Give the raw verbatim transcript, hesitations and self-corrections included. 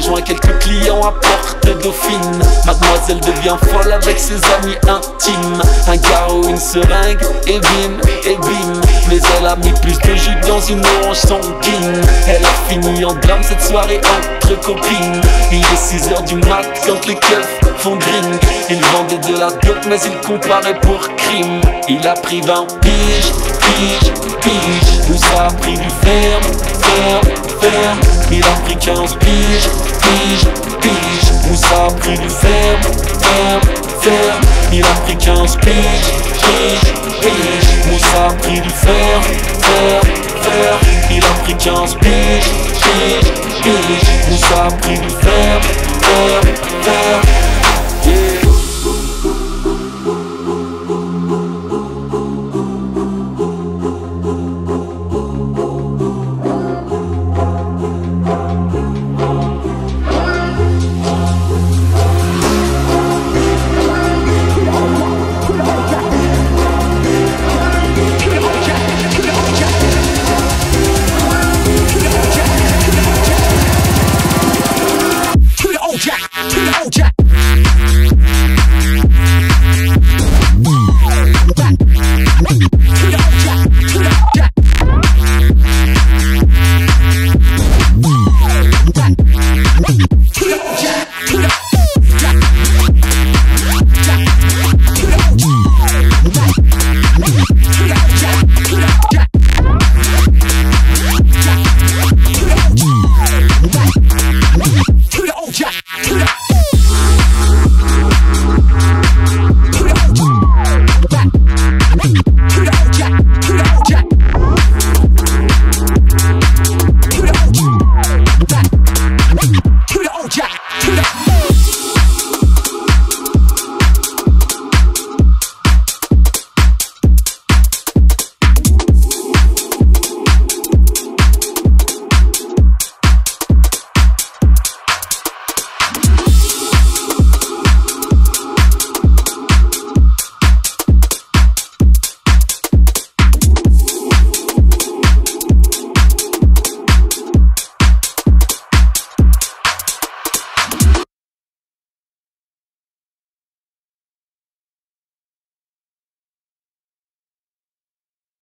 rejoint quelques clients à Porte-Dauphine. Mademoiselle devient folle avec ses amis intimes. Un garrot, une seringue, et bim, et bim. Mais elle a mis plus de jus dans une orange sanguine. Elle a fini en drame cette soirée entre copines. Il est six heures du mat quand les keufs font gring. Ils vendaient de la dope mais ils comparaient pour crime. Il a pris vingt piges, piges, piges. Nous ça a pris du ferme, ferme, ferme. Il a pris quinze piges, piges, piges. Nous ça a pris du ferme, ferme, ferme. Il a pris quinze piges, piges, piges. Nous ça a pris du ferme, ferme, ferme. Il a pris quinze piges, piges, piges. Nous ça a pris du ferme, ferme, ferme. Jack, kill the old Jack.